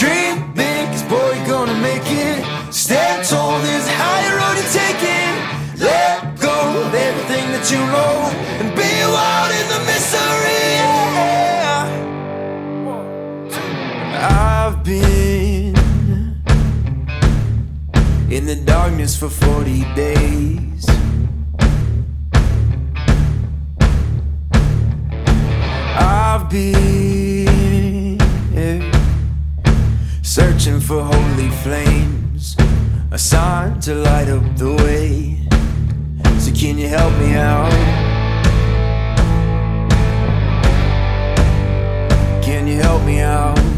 Dream big, 'cause boy, you're gonna make it. Stand tall, there's a higher road to take it. Let go of everything that you know and be wild in the mystery. I've been in the darkness for 40 days. I've been searching for holy flames, a sign to light up the way. So can you help me out? Can you help me out?